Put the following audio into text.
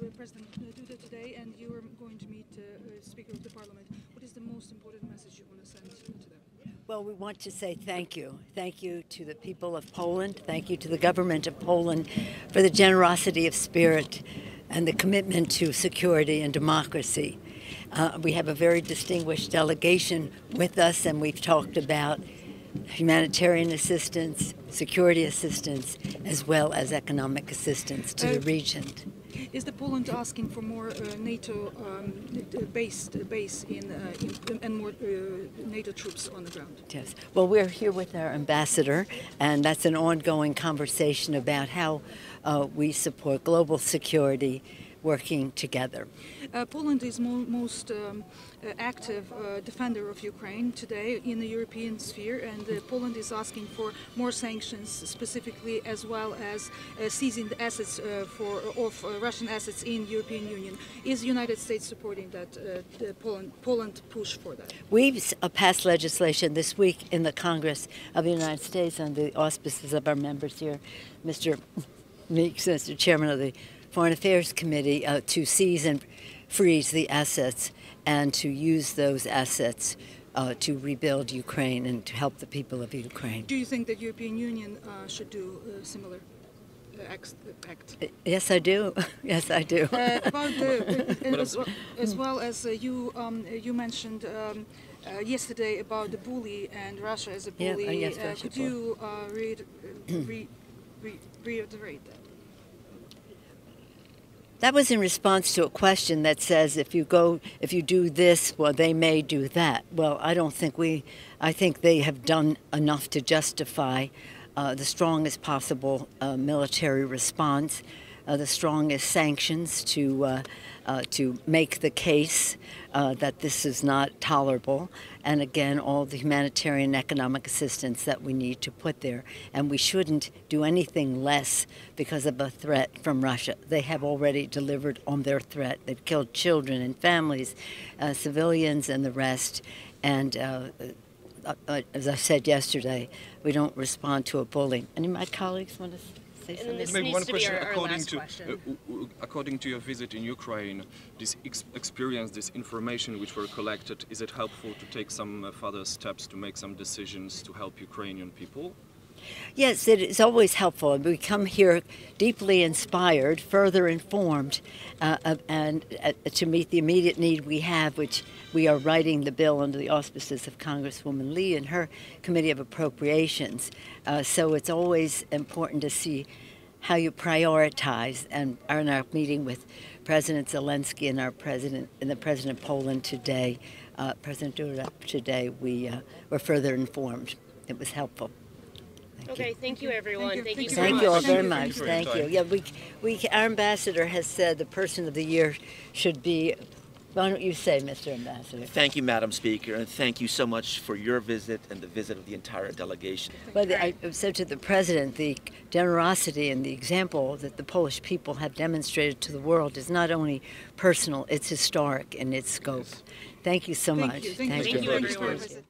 met President Duda today, and you are going to meet Speaker of the Parliament. What is the most important message you want to send to them? Well, we want to say thank you. Thank you to the people of Poland. Thank you to the government of Poland for the generosity of spirit and the commitment to security and democracy. We have a very distinguished delegation with us, and we've talked about humanitarian assistance, security assistance, as well as economic assistance to the region. Is the Poland asking for more NATO base and more NATO troops on the ground? Yes. Well, we're here with our ambassador, and that's an ongoing conversation about how we support global security working together. Poland is most active defender of Ukraine today in the European sphere, and Poland is asking for more sanctions, specifically as well as seizing the assets of Russian assets in European Union. Is the United States supporting that Poland push for that? We've passed legislation this week in the Congress of the United States under the auspices of our members here, Mr. Meeks, Mr. Chairman of the Foreign Affairs Committee, to seize and freeze the assets and to use those assets to rebuild Ukraine and to help the people of Ukraine. Do you think the European Union should do similar? Yes, I do. Yes, I do. About as well as you mentioned yesterday about the bully and Russia as a bully. Yeah, yes, could you reiterate that? That was in response to a question that says, if you do this, well, they may do that. Well, I don't think I think they have done enough to justify the strongest possible military response, the strongest sanctions to make the case that this is not tolerable, and again, all the humanitarian and economic assistance that we need to put there. And we shouldn't do anything less because of a threat from Russia. They have already delivered on their threat. They've killed children and families, civilians and the rest. And as I said yesterday, we don't respond to a bully. Any of my colleagues want to say something? And this maybe needs one to question, be our last question. According to your visit in Ukraine, this experience, this information which were collected, is it helpful to take some further steps to make some decisions to help Ukrainian people? Yes, it is always helpful. We come here deeply inspired, further informed, to meet the immediate need we have, which we are writing the bill under the auspices of Congresswoman Lee and her Committee of Appropriations. So it's always important to see how you prioritize, and are in our meeting with President Zelensky and the President of Poland today, President Duda today, we were further informed. It was helpful. Okay, thank you, everyone. Thank you so much. Thank you all very much. Thank you. Yeah, our ambassador has said the person of the year should be. Why don't you say, Mr. Ambassador? Thank you, Madam Speaker, and thank you so much for your visit and the visit of the entire delegation. Well, I said to the President, the generosity and the example that the Polish people have demonstrated to the world is not only personal, it's historic in its scope. Yes. Thank you so much. Thank you, everyone.